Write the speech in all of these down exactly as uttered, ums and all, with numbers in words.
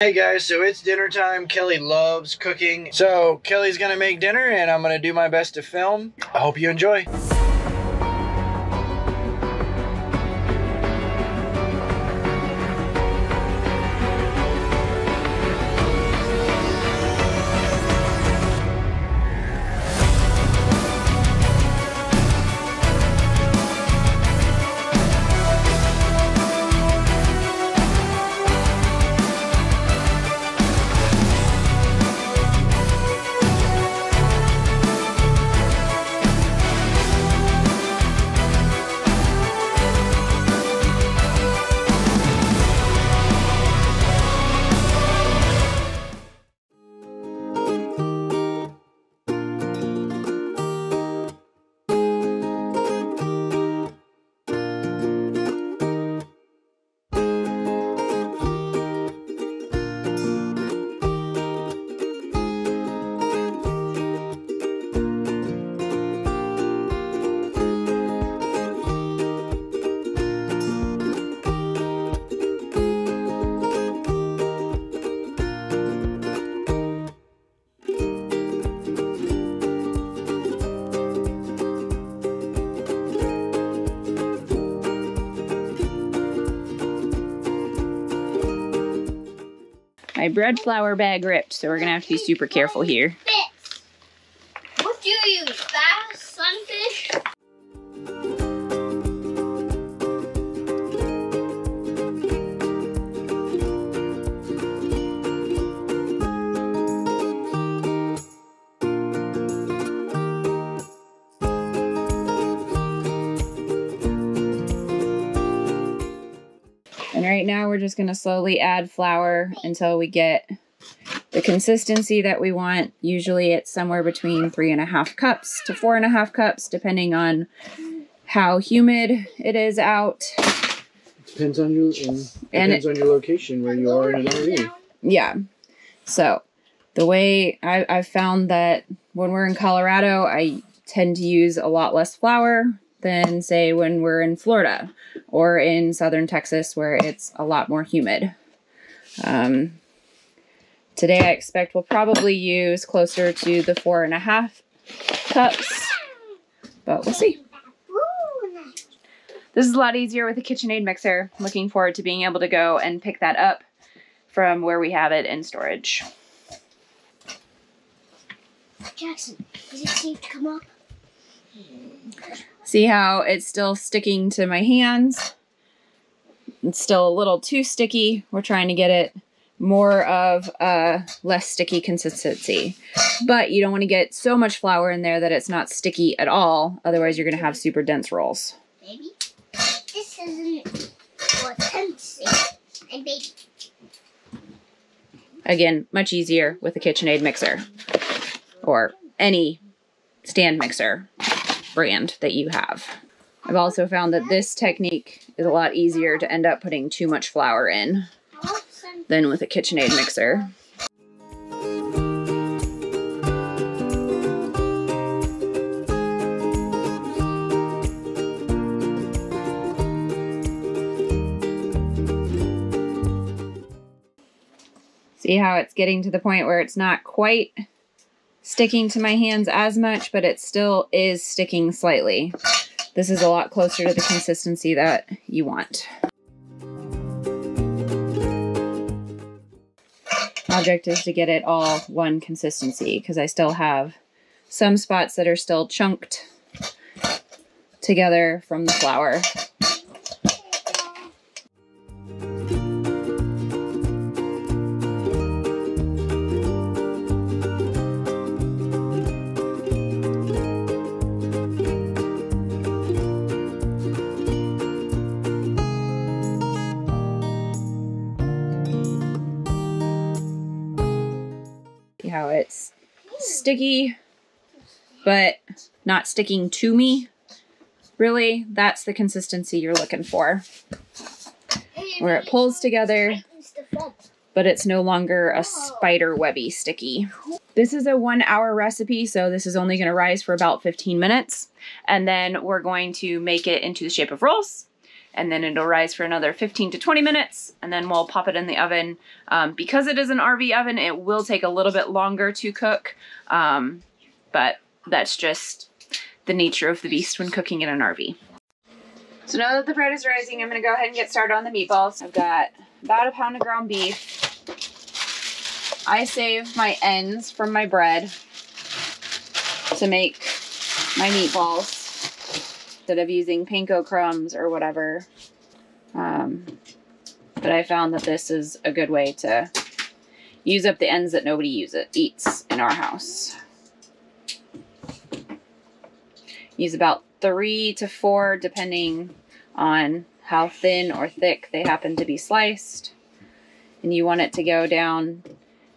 Hey guys, so it's dinner time. Kelli loves cooking. So Kelli's gonna make dinner and I'm gonna do my best to film. I hope you enjoy. My bread flour bag ripped, so we're gonna have to be super careful here. What do you use? Bass, sunfish? And right now we're just gonna slowly add flour until we get the consistency that we want. Usually it's somewhere between three and a half cups to four and a half cups, depending on how humid it is out. It depends on your, and and depends it, on your location where you are in an R V. Yeah, so the way I, I've found that when we're in Colorado, I tend to use a lot less flour than say when we're in Florida or in southern Texas where it's a lot more humid. Um, today I expect we'll probably use closer to the four and a half cups, but we'll see. This is a lot easier with a KitchenAid mixer. Looking forward to being able to go and pick that up from where we have it in storage. Jackson, is it safe to come up? See how it's still sticking to my hands? It's still a little too sticky. We're trying to get it more of a less sticky consistency. But you don't want to get so much flour in there that it's not sticky at all. Otherwise, you're going to have super dense rolls. Baby, this isn't for tense. And baby. Again, much easier with a KitchenAid mixer or any stand mixer brand that you have. I've also found that this technique is a lot easier to end up putting too much flour in than with a KitchenAid mixer. See how it's getting to the point where it's not quite sticking to my hands as much, but it still is sticking slightly. This is a lot closer to the consistency that you want. Object is to get it all one consistency because I still have some spots that are still chunked together from the flour. How it's sticky, but not sticking to me. Really, that's the consistency you're looking for. Where it pulls together, but it's no longer a spider webby sticky. This is a one hour recipe, so this is only gonna rise for about fifteen minutes. And then we're going to make it into the shape of rolls and then it'll rise for another fifteen to twenty minutes, and then we'll pop it in the oven. Um, because it is an R V oven, it will take a little bit longer to cook, um, but that's just the nature of the beast when cooking in an R V. So now that the bread is rising, I'm gonna go ahead and get started on the meatballs. I've got about a pound of ground beef. I save my ends from my bread to make my meatballs instead of using panko crumbs or whatever. Um, but I found that this is a good way to use up the ends that nobody uses, eats in our house. Use about three to four, depending on how thin or thick they happen to be sliced. And you want it to go down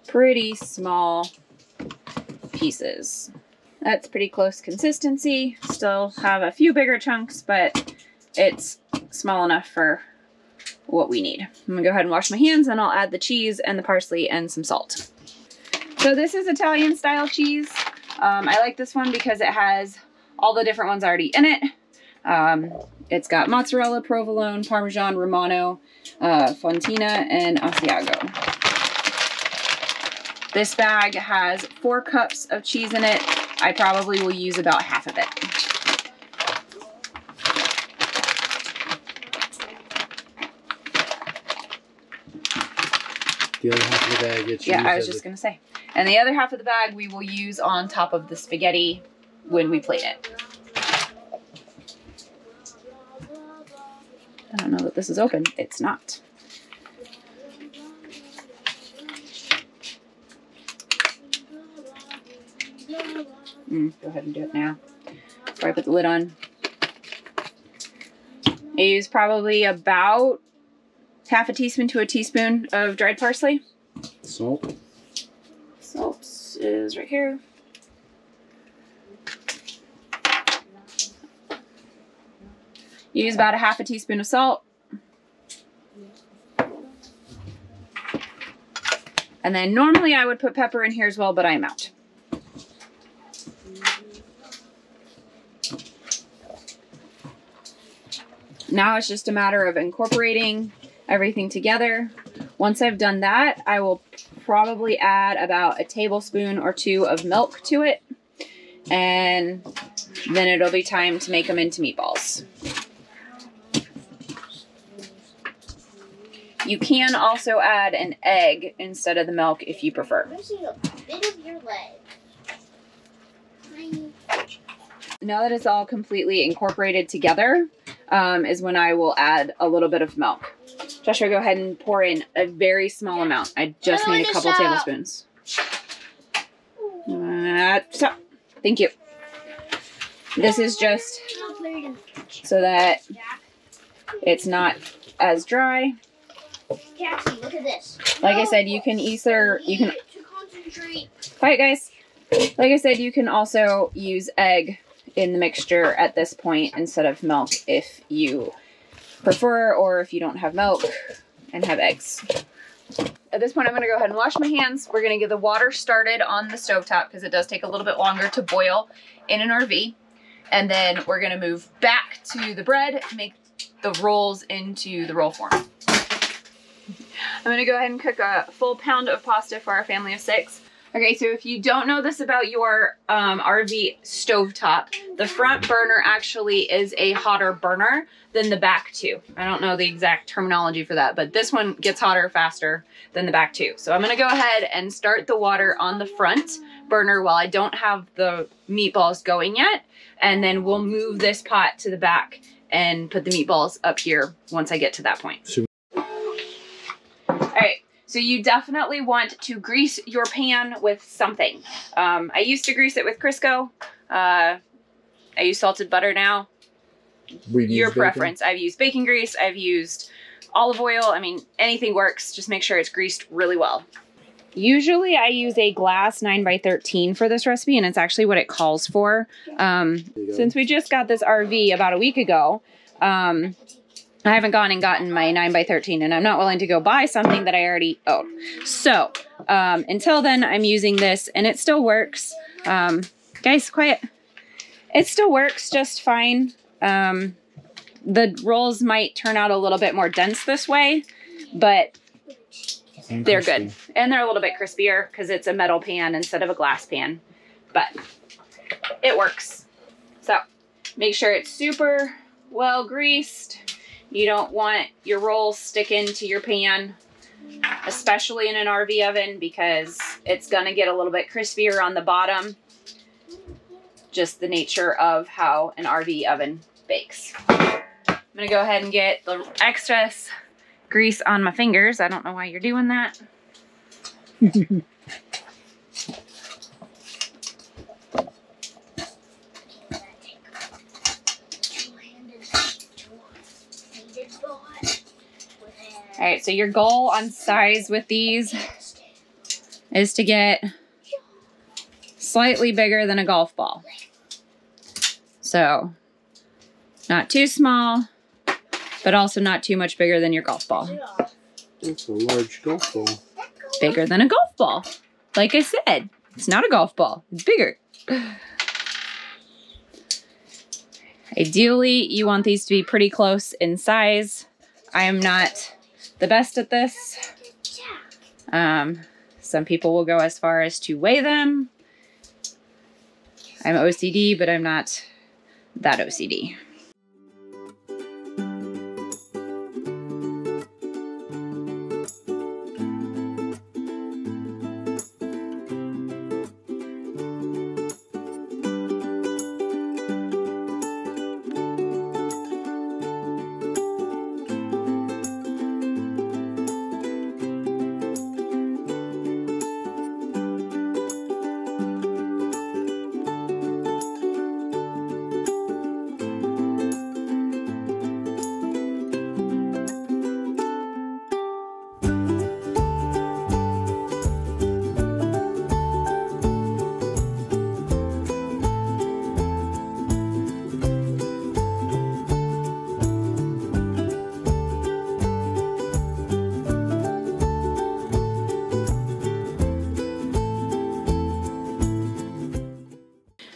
pretty small pieces. That's pretty close consistency. Still have a few bigger chunks, but it's small enough for what we need. I'm gonna go ahead and wash my hands, and I'll add the cheese and the parsley and some salt. So this is Italian style cheese. Um, I like this one because it has all the different ones already in it. Um, it's got mozzarella, provolone, Parmesan, Romano, uh, fontina, and Asiago. This bag has four cups of cheese in it. I probably will use about half of it. The other half of the bag gets used. Yeah, I was just gonna say. And the other half of the bag we will use on top of the spaghetti when we plate it. I don't know that this is open. It's not. Mm, go ahead and do it now before I put the lid on. I use probably about half a teaspoon to a teaspoon of dried parsley. Salt. Salt is right here. You use about a half a teaspoon of salt. And then normally I would put pepper in here as well, but I am out. Now it's just a matter of incorporating everything together. Once I've done that, I will probably add about a tablespoon or two of milk to it. And then it'll be time to make them into meatballs. You can also add an egg instead of the milk if you prefer. Now that it's all completely incorporated together, Um, is when I will add a little bit of milk. Joshua, go ahead and pour in a very small amount. I just need a couple tablespoons. Uh, stop. Thank you. This is just so that it's not as dry. Like I said, you can either, you can, quiet guys. Like I said, you can also use egg in the mixture at this point instead of milk if you prefer, or if you don't have milk and have eggs. At this point, I'm gonna go ahead and wash my hands. We're gonna get the water started on the stovetop because it does take a little bit longer to boil in an R V. And then we're gonna move back to the bread, make the rolls into the roll form. I'm gonna go ahead and cook a full pound of pasta for our family of six. Okay, so if you don't know this about your um, R V stovetop, the front burner actually is a hotter burner than the back two. I don't know the exact terminology for that, but this one gets hotter faster than the back two. So I'm gonna go ahead and start the water on the front burner while I don't have the meatballs going yet. And then we'll move this pot to the back and put the meatballs up here once I get to that point. Sure. So you definitely want to grease your pan with something. Um, I used to grease it with Crisco. Uh, I use salted butter now. We've your preference. Bacon. I've used bacon grease. I've used olive oil. I mean, anything works. Just make sure it's greased really well. Usually I use a glass nine by thirteen for this recipe, and it's actually what it calls for. Um, since we just got this R V about a week ago, um, I haven't gone and gotten my nine by thirteen, and I'm not willing to go buy something that I already own. So um, until then, I'm using this, and it still works. Um, guys, quiet. It still works just fine. Um, the rolls might turn out a little bit more dense this way, but they're good. And they're a little bit crispier because it's a metal pan instead of a glass pan, but it works. So make sure it's super well greased. You don't want your rolls sticking to your pan, especially in an R V oven, because it's gonna get a little bit crispier on the bottom. Just the nature of how an R V oven bakes. I'm gonna go ahead and get the excess grease on my fingers. I don't know why you're doing that. All right, so your goal on size with these is to get slightly bigger than a golf ball. So not too small, but also not too much bigger than your golf ball. That's a large golf ball. Bigger than a golf ball. Like I said, it's not a golf ball, it's bigger. Ideally, you want these to be pretty close in size. I am not the best at this. Um, some people will go as far as to weigh them. I'm O C D, but I'm not that O C D.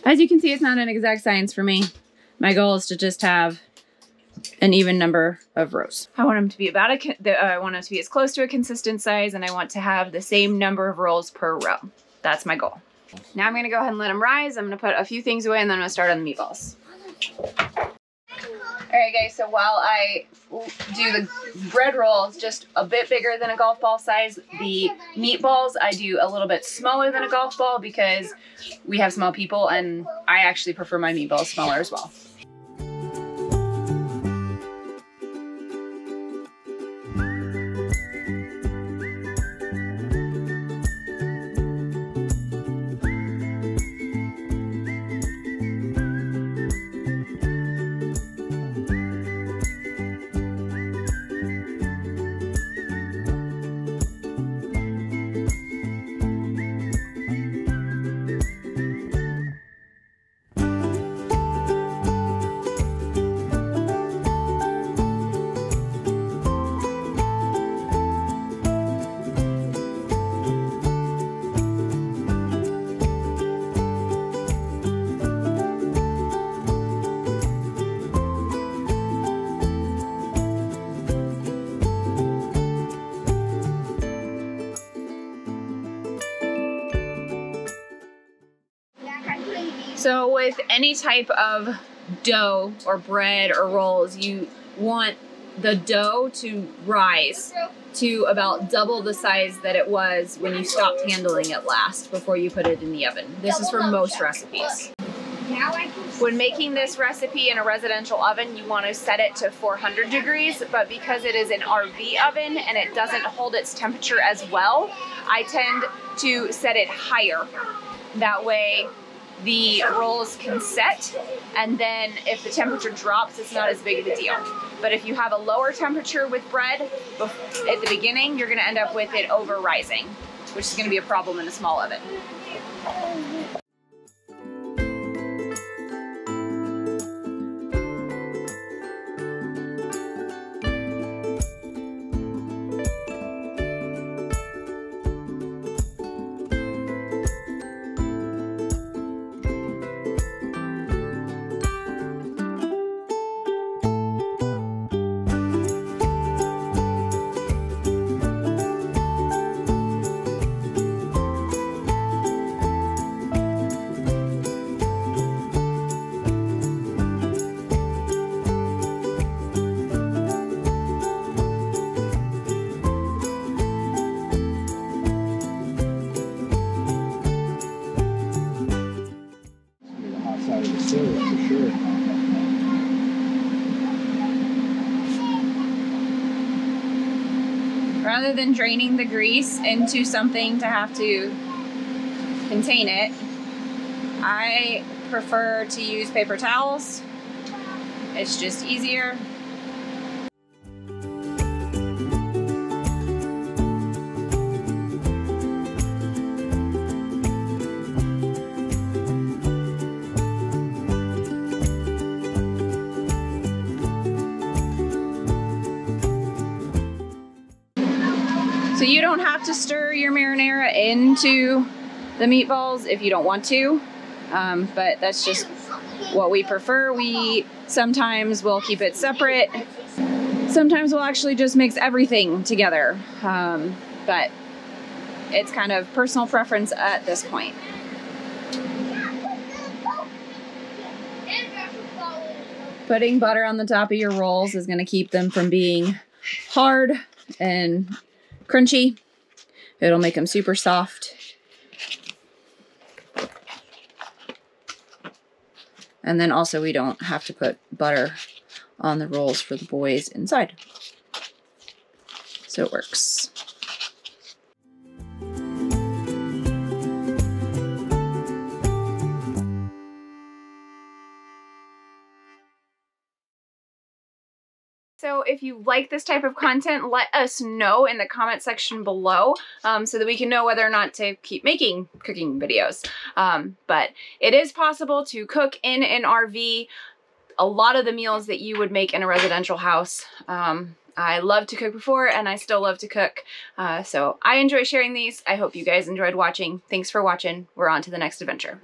As you can see, it's not an exact science for me. My goal is to just have an even number of rows. I want them to be about a, the, uh, I want them to be as close to a consistent size, and I want to have the same number of rolls per row. That's my goal. Now I'm gonna go ahead and let them rise. I'm gonna put a few things away, and then I'm gonna start on the meatballs. All right guys, so while I do the bread rolls just a bit bigger than a golf ball size, the meatballs I do a little bit smaller than a golf ball because we have small people and I actually prefer my meatballs smaller as well. So with any type of dough or bread or rolls, you want the dough to rise to about double the size that it was when you stopped handling it last before you put it in the oven. This is for most recipes. When making this recipe in a residential oven, you want to set it to four hundred degrees, but because it is an R V oven and it doesn't hold its temperature as well, I tend to set it higher. That way, the rolls can set, and then if the temperature drops, it's not as big of a deal. But if you have a lower temperature with bread at the beginning, you're gonna end up with it over rising, which is gonna be a problem in a small oven. rather than draining the grease into something to have to contain it, I prefer to use paper towels. It's just easier. So you don't have to stir your marinara into the meatballs if you don't want to, um, but that's just what we prefer. We sometimes will keep it separate. Sometimes we'll actually just mix everything together, um, but it's kind of personal preference at this point. Putting butter on the top of your rolls is going to keep them from being hard and crunchy. It'll make them super soft. And then also we don't have to put butter on the rolls for the boys inside. So it works. So if you like this type of content, let us know in the comment section below um, so that we can know whether or not to keep making cooking videos. Um, but it is possible to cook in an R V a lot of the meals that you would make in a residential house. Um, I loved to cook before and I still love to cook. Uh, so I enjoy sharing these. I hope you guys enjoyed watching. Thanks for watching. We're on to the next adventure.